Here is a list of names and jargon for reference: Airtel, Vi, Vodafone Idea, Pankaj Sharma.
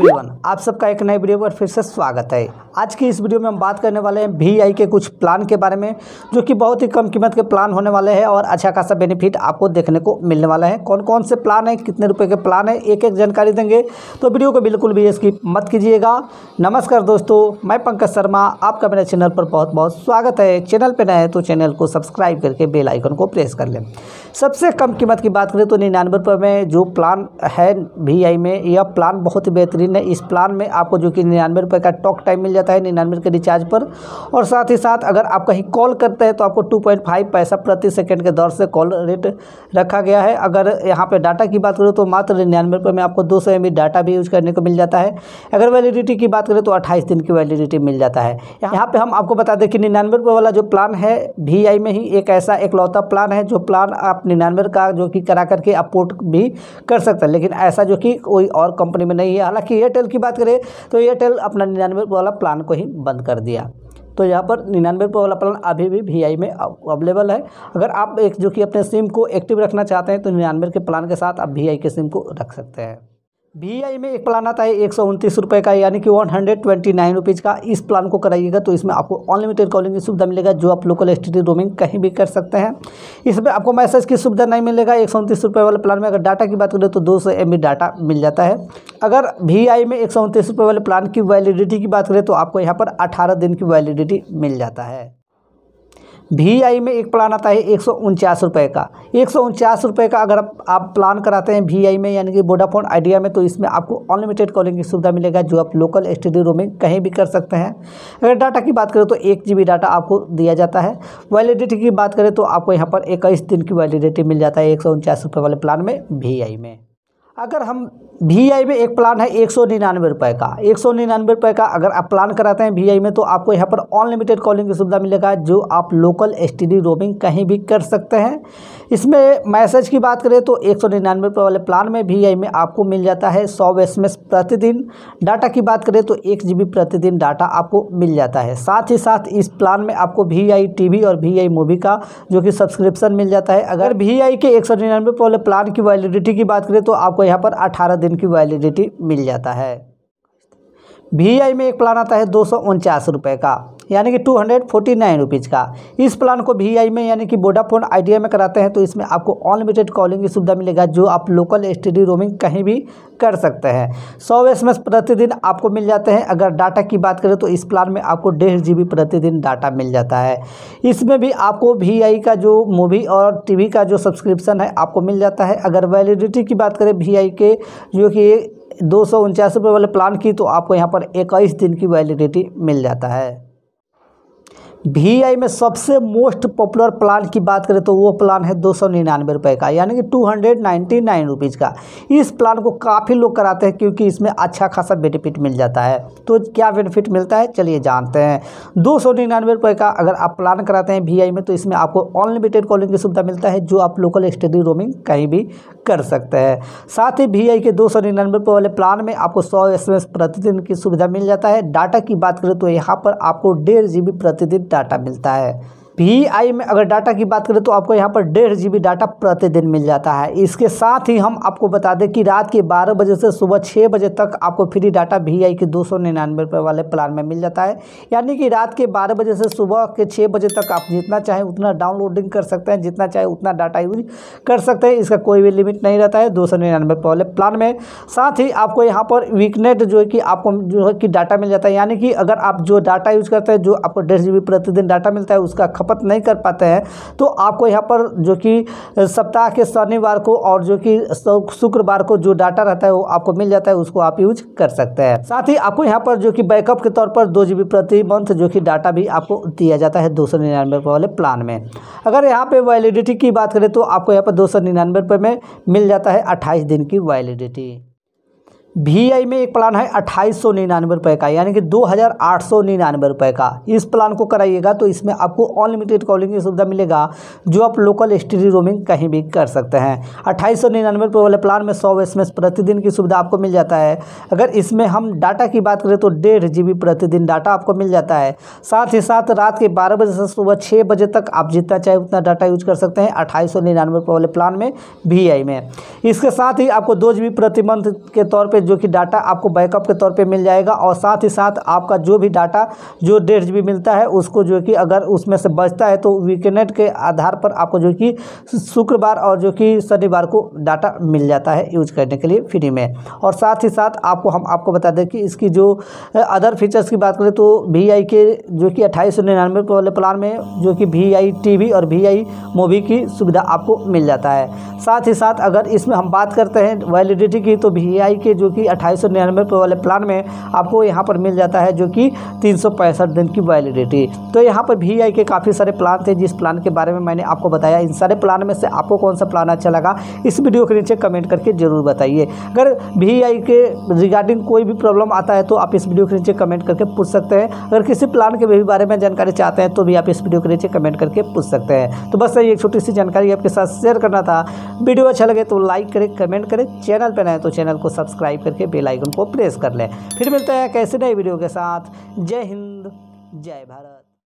Everyone, आप सबका एक नए वीडियो पर फिर से स्वागत है। आज की इस वीडियो में हम बात करने वाले हैं VI के कुछ प्लान के बारे में, जो कि बहुत ही कम कीमत के प्लान होने वाले हैं और अच्छा खासा बेनिफिट आपको देखने को मिलने वाला है। कौन कौन से प्लान है, कितने रुपए के प्लान है, एक एक जानकारी देंगे, तो वीडियो को बिल्कुल भी स्किप मत कीजिएगा। नमस्कार दोस्तों, मैं पंकज शर्मा, आपका मेरे चैनल पर बहुत बहुत स्वागत है। चैनल पर नए हैं तो चैनल को सब्सक्राइब करके बेल आइकन को प्रेस कर लें। सबसे कम कीमत की बात करें तो 99 रुपये में जो प्लान है VI में, यह प्लान बहुत ही बेहतरीन है। इस प्लान में आपको जो कि 99 रुपये का टॉक टाइम मिल जाता है 99 के रिचार्ज पर, और साथ ही साथ अगर आप कहीं कॉल करते हैं तो आपको 2.5 पैसा प्रति सेकंड के दर से कॉल रेट रखा गया है। अगर यहाँ पे डाटा की बात करें तो मात्र 99 रुपये में आपको 200 MB डाटा भी यूज करने को मिल जाता है। अगर वैलिडिटी की बात करें तो 28 दिन की वैलिडिटी मिल जाता है। यहाँ पर हम आपको बता दें कि 99 रुपये वाला जो प्लान है VI में ही एक ऐसा एकलौता प्लान है जो प्लान आप 99 का जो कि करा करके आप पोर्ट भी कर सकते हैं, लेकिन ऐसा जो कि कोई और कंपनी में नहीं है। हालाँकि एयरटेल की बात करें तो एयरटेल अपना 99 वाला प्लान को ही बंद कर दिया, तो यहाँ पर 99 रुपये वाला प्लान अभी भी VI में अवेलेबल है। अगर आप एक जो कि अपने सिम को एक्टिव रखना चाहते हैं तो 99 के प्लान के साथ आप VI के सिम को रख सकते हैं। VI में एक प्लान आता है 129 रुपये का, यानी कि 129 रुपीज़ का। इस प्लान को कराइएगा तो इसमें आपको अनलिमिटेड कॉलिंग की सुविधा मिलेगा, जो आप लोकल एसटीडी रोमिंग कहीं भी कर सकते हैं। इसमें आपको मैसेज की सुविधा नहीं मिलेगा। 129 रुपये वाले प्लान में अगर डाटा की बात करें तो 200 MB डाटा मिल जाता है। अगर VI में 129 रुपये वाले प्लान की वैलिडिटी की बात करें तो आपको यहाँ पर 18 दिन की वैलिडिटी मिल जाता है। VI में एक प्लान आता है 149 रुपये का। 149 रुपये का अगर आप प्लान कराते हैं VI में, यानी कि वोडाफोन आइडिया में, तो इसमें आपको अनलिमिटेड कॉलिंग की सुविधा मिलेगा, जो आप लोकल एसटीडी रोमिंग कहीं भी कर सकते हैं। अगर डाटा की बात करें तो 1 GB डाटा आपको दिया जाता है। वैलिडिटी की बात करें तो आपको यहाँ पर 21 दिन की वैलिडिटी मिल जाता है 149 रुपये वाले प्लान में VI में। अगर हम VI में एक प्लान है 199 रुपये का। 199 रुपये का अगर आप प्लान कराते हैं VI में तो आपको यहाँ पर अनलिमिटेड कॉलिंग की सुविधा मिलेगा, जो आप लोकल एसटीडी रोमिंग कहीं भी कर सकते हैं। इसमें मैसेज की बात करें तो 199 रुपये वाले प्लान में VI में आपको मिल जाता है 100 SMS प्रतिदिन। डाटा की बात करें तो 1 GB प्रतिदिन डाटा आपको मिल जाता है। साथ ही साथ इस प्लान में आपको VI TV और VI Movie का जो कि सब्सक्रिप्शन मिल जाता है। अगर VI के 199 रुपये वाले प्लान की वैलिडिटी की बात करें तो आपको यहाँ पर 18 दिन की वैलिडिटी मिल जाता है। VI में एक प्लान आता है 249 रुपये का, यानी कि 249 रुपीज़ का। इस प्लान को VI में यानी कि वोडाफोन आइडिया में कराते हैं तो इसमें आपको अनलिमिटेड कॉलिंग की सुविधा मिलेगा, जो आप लोकल एसटीडी रोमिंग कहीं भी कर सकते हैं। 100 SMS प्रतिदिन आपको मिल जाते हैं। अगर डाटा की बात करें तो इस प्लान में आपको 1.5 GB प्रतिदिन डाटा मिल जाता है। इसमें भी आपको VI का जो मूवी और TV का जो सब्सक्रिप्शन है आपको मिल जाता है। अगर वैलिडिटी की बात करें VI के जो कि 249 रुपये वाले प्लान की, तो आपको यहाँ पर 21 दिन की वैलिडिटी मिल जाता है। VI में सबसे मोस्ट पॉपुलर प्लान की बात करें तो वो प्लान है 299 रुपये का, यानी कि 299 रुपीज़ का। इस प्लान को काफ़ी लोग कराते हैं क्योंकि इसमें अच्छा खासा बेनिफिट मिल जाता है। तो क्या बेनिफिट मिलता है, चलिए जानते हैं। 299 रुपये का अगर आप प्लान कराते हैं VI में तो इसमें आपको अनलिमिटेड कॉलिंग की सुविधा मिलता है, जो आप लोकल स्टडी रोमिंग कहीं भी कर सकते हैं। साथ ही VI के 299 रुपये वाले प्लान में आपको 100 SMS प्रतिदिन की सुविधा मिल जाता है। डाटा की बात करें तो यहाँ पर आपको 1.5 GB प्रतिदिन डाटा मिलता है। VI में अगर डाटा की बात करें तो आपको यहाँ पर 1.5 GB डाटा प्रतिदिन मिल जाता है। इसके साथ ही हम आपको बता दें कि रात के 12 बजे से सुबह 6 बजे तक आपको फ्री डाटा VI के 299 रुपये वाले प्लान में मिल जाता है, यानी कि रात के 12 बजे से सुबह के 6 बजे तक आप जितना चाहें उतना डाउनलोडिंग कर सकते हैं, जितना चाहे उतना डाटा यूज कर सकते हैं। इसका कोई भी लिमिट नहीं रहता है 299 रुपये वाले प्लान में। साथ ही आपको यहाँ पर वीकनेट जो है कि आपको जो है कि डाटा मिल जाता है, यानी कि अगर आप जो डाटा यूज करते हैं, जो आपको 1.5 GB प्रतिदिन डाटा मिलता है, उसका खपत नहीं कर पाते हैं, तो आपको यहाँ पर जो कि सप्ताह के शनिवार को और जो कि शुक्रवार को जो डाटा रहता है वो आपको मिल जाता है, उसको आप यूज कर सकते हैं। साथ ही आपको यहाँ पर जो कि बैकअप के तौर पर 2 GB प्रति मंथ जो कि डाटा भी आपको दिया जाता है 299 रुपये वाले प्लान में। अगर यहाँ पर वैलिडिटी की बात करें तो आपको यहाँ पर 299 रुपये में मिल जाता है 28 दिन की वैलिडिटी। VI में एक प्लान है 2899 रुपये का, यानी कि 2899 रुपये का। इस प्लान को कराइएगा तो इसमें आपको अनलिमिटेड कॉलिंग की सुविधा मिलेगा, जो आप लोकल एसटीडी रोमिंग कहीं भी कर सकते हैं। 2899 रुपये वाले प्लान में 100 SMS प्रतिदिन की सुविधा आपको मिल जाता है। अगर इसमें हम डाटा की बात करें तो 1.5 GB प्रतिदिन डाटा आपको मिल जाता है। साथ ही साथ रात के 12 बजे से सुबह 6 बजे तक आप जितना चाहे उतना डाटा यूज कर सकते हैं 2899 रुपये वाले प्लान में VI में। इसके साथ ही आपको 2 GB प्रति मंथ के तौर पर जो कि डाटा आपको बैकअप के तौर पे मिल जाएगा। और साथ ही साथ आपका जो भी डाटा जो 1.5 GB मिलता है उसको जो कि अगर उसमें से बचता है तो वीकेंड के आधार पर आपको जो कि शुक्रवार और जो कि शनिवार को डाटा मिल जाता है यूज करने के लिए फ्री में। और साथ ही साथ आपको हम आपको बता दें कि इसकी जो अदर फीचर्स की बात करें तो VI के जो कि 2899 वाले प्लान में जो कि VI TV और VI Movie की सुविधा आपको मिल जाता है। साथ ही साथ अगर इसमें हम बात करते हैं वैलिडिटी की तो VI के जो कि 2899 वाले प्लान में आपको यहाँ पर मिल जाता है जो कि 365 दिन की वैलिडिटी। तो यहाँ पर VI के काफ़ी सारे प्लान थे जिस प्लान के बारे में मैंने आपको बताया। इन सारे प्लान में से आपको कौन सा प्लान अच्छा लगा इस वीडियो के नीचे कमेंट करके ज़रूर बताइए। अगर VI के रिगार्डिंग कोई भी प्रॉब्लम आता है तो आप इस वीडियो के नीचे कमेंट करके पूछ सकते हैं। अगर किसी प्लान के बारे में जानकारी चाहते हैं तो भी आप इस वीडियो के नीचे कमेंट करके पूछ सकते हैं। तो बस ये एक छोटी सी जानकारी आपके साथ शेयर करना था। वीडियो अच्छा लगे तो लाइक करें, कमेंट करें, चैनल पर नए तो चैनल को सब्सक्राइब करके बेल आइकन को प्रेस कर लें। फिर मिलते हैं कैसे नई वीडियो के साथ। जय हिंद, जय भारत।